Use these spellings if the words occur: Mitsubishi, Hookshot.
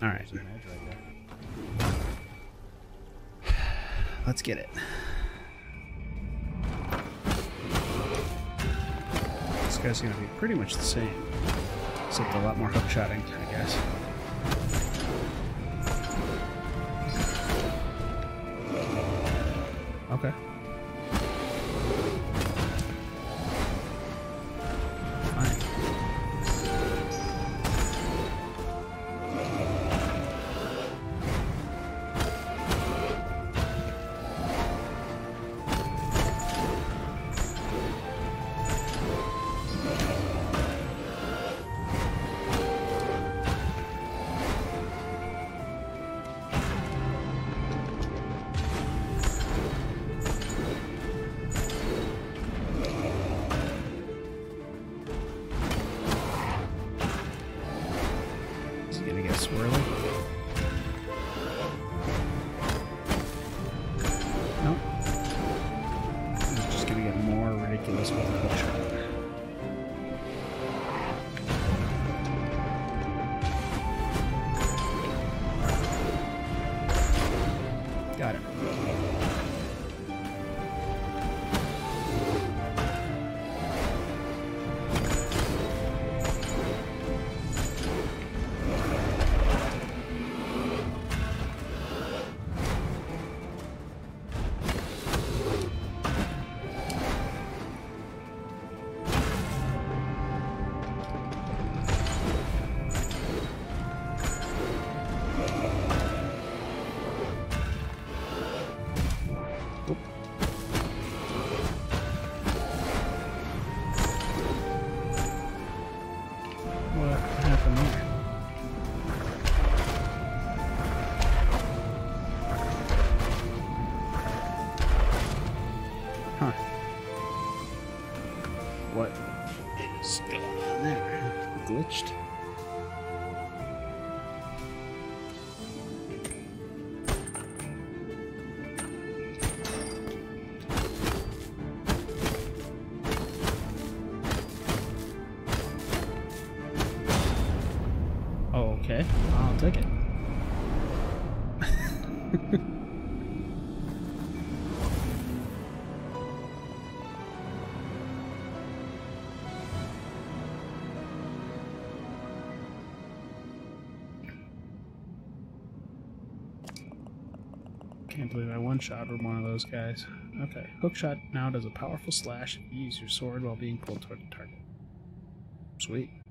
All right. Let's get it. This guy's going to be pretty much the same, except a lot more hookshotting, I guess. Okay. Got it. What is going on there? Glitched? Oh, okay. I'll take it. Can't believe I one-shotted one of those guys. Okay, Hookshot now does a powerful slash if you use your sword while being pulled toward the target. Sweet.